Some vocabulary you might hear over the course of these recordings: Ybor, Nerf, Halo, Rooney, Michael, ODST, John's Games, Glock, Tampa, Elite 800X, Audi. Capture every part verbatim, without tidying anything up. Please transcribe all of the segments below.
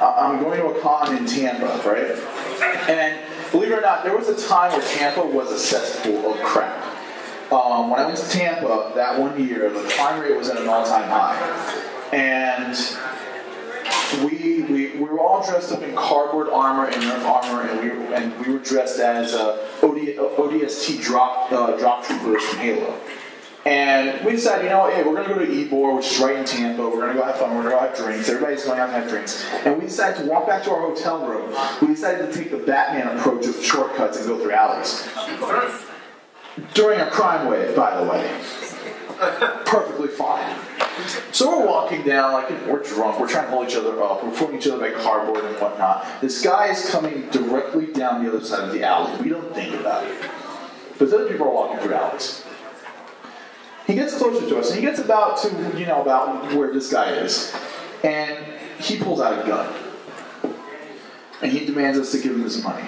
I'm going to a con in Tampa, right? And believe it or not, there was a time where Tampa was a cesspool of crap. Um, when I went to Tampa that one year, the crime rate was at an all-time high. And we, we we were all dressed up in cardboard armor and Nerf armor, and we were, and we were dressed as uh, O D S T drop, uh, drop troopers from Halo. And we decided, you know, hey, we're going to go to Ybor, which is right in Tampa. We're going to go have fun. We're going to go have drinks. Everybody's going out and have drinks. And we decided to walk back to our hotel room. We decided to take the Batman approach of shortcuts and go through alleys. During a crime wave, by the way. Perfectly fine. So we're walking down, like, we're drunk. We're trying to hold each other up. We're pulling each other by cardboard and whatnot. This guy is coming directly down the other side of the alley. We don't think about it. But the other people are walking through alleys. He gets closer to us, and he gets about to, you know, about where this guy is. And he pulls out a gun. And he demands us to give him his money.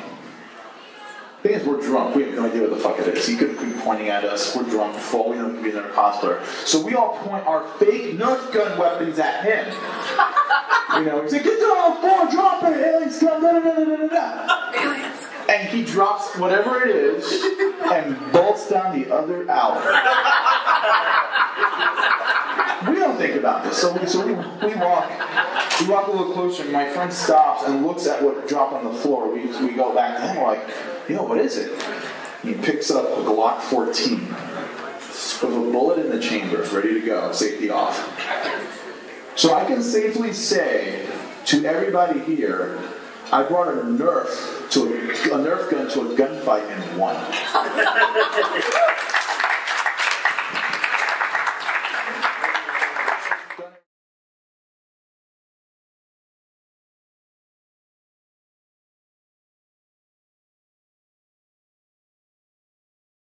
The thing is, we're drunk. We have no idea what the fuck it is. He could be pointing at us. We're drunk. For all we know, he could be another cosplayer. So we all point our fake Nerf gun weapons at him. You know, he's like, get down on the floor, drop it, aliens gun, da da da da da da. And he drops whatever it is and bolts down the other alley. We don't think about this, so we, so we, we walk. We walk a little closer, and my friend stops and looks at what dropped on the floor. We we go back to him, we're like, you know, what is it? And he picks up a Glock fourteen with a bullet in the chamber, ready to go, safety off. So I can safely say to everybody here, I brought a Nerf to a, a Nerf gun to a gunfight and won.